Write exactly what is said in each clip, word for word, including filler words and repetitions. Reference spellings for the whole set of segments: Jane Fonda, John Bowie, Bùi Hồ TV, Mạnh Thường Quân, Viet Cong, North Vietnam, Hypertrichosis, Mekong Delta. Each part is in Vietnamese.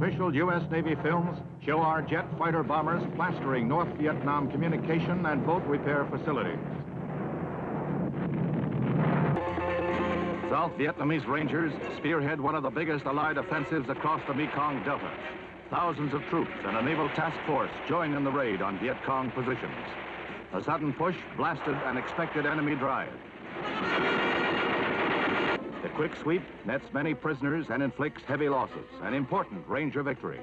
official U S Navy films show our jet fighter bombers plastering North Vietnam communication and boat repair facilities. South Vietnamese Rangers spearhead one of the biggest Allied offensives across the Mekong Delta. Thousands of troops and a naval task force join in the raid on Viet Cong positions. A sudden push blasted an expected enemy drive. The quick sweep nets many prisoners and inflicts heavy losses, an important Ranger victory.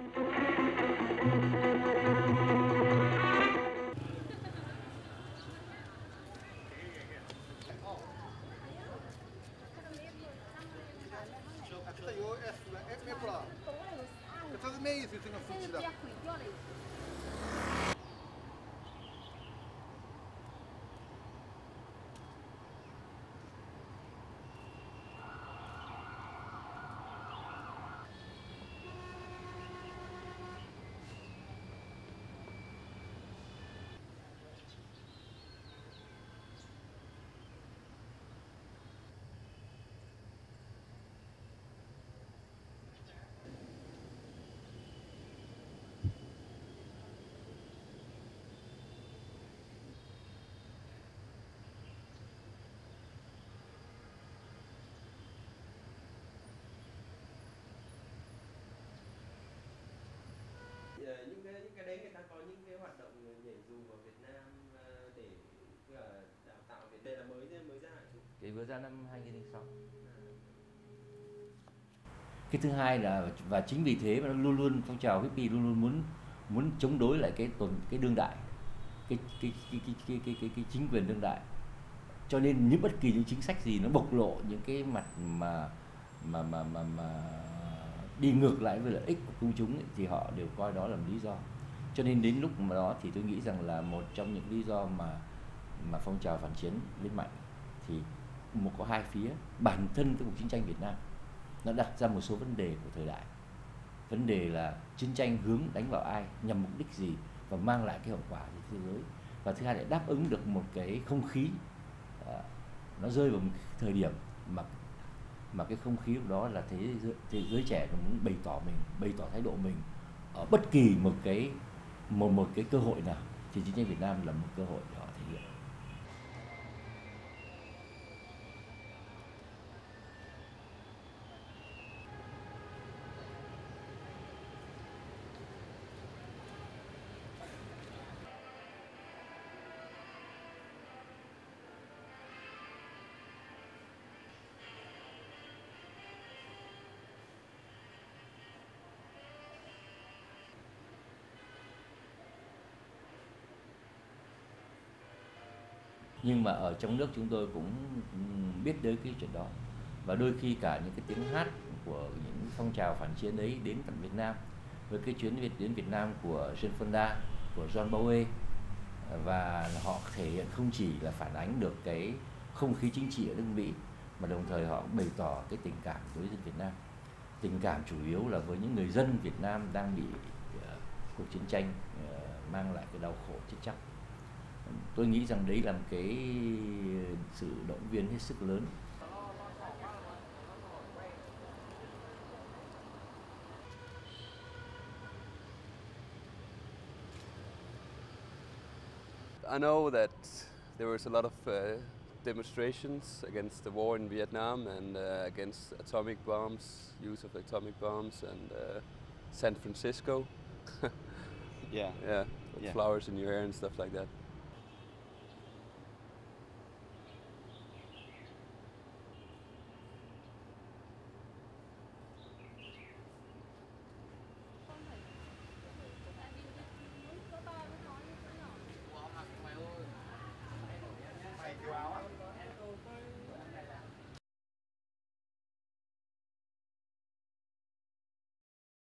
Những cái, những cái đấy người ta có những cái hoạt động nhảy dù vào Việt Nam để đào tạo Việt Nam là mới mới ra hả chú? Cái vừa ra năm hai nghìn không trăm linh sáu. À. Cái thứ hai là và chính vì thế mà nó luôn luôn phong trào hippie luôn luôn muốn muốn chống đối lại cái tồn cái đương đại, cái cái cái cái cái cái, cái, cái chính quyền đương đại. Cho nên những bất kỳ những chính sách gì nó bộc lộ những cái mặt mà mà mà mà, mà đi ngược lại với lợi ích của công chúng ấy, thì họ đều coi đó là một lý do. Cho nên đến lúc mà đó thì tôi nghĩ rằng là một trong những lý do mà mà phong trào phản chiến lên mạnh thì một có hai phía. Bản thân cái cuộc chiến tranh Việt Nam nó đặt ra một số vấn đề của thời đại. Vấn đề là chiến tranh hướng đánh vào ai, nhằm mục đích gì và mang lại cái hậu quả gì thế giới. Và thứ hai lại đáp ứng được một cái không khí à, nó rơi vào một thời điểm mà mà cái không khí đó là thế giới, thế giới trẻ nó muốn bày tỏ mình, bày tỏ thái độ mình ở bất kỳ một cái một một cái cơ hội nào thì chiến tranh Việt Nam là một cơ hội để họ thể hiện. Nhưng mà ở trong nước chúng tôi cũng biết đến cái chuyện đó. Và đôi khi cả những cái tiếng hát của những phong trào phản chiến ấy đến tận Việt Nam. Với cái chuyến Việt đến Việt Nam của Jane Fonda, của John Bowie. Và họ thể hiện không chỉ là phản ánh được cái không khí chính trị ở nước Mỹ, mà đồng thời họ bày tỏ cái tình cảm đối với Việt Nam. Tình cảm chủ yếu là với những người dân Việt Nam đang bị uh, cuộc chiến tranh uh, mang lại cái đau khổ chết chóc. Tôi nghĩ rằng đấy là một cái sự động viên hết sức lớn. I know that there was a lot of uh, demonstrations against the war in Vietnam and uh, against atomic bombs, use of atomic bombs, and uh, San Francisco. Yeah. Yeah. With yeah. Flowers in your hair and stuff like that. Wow.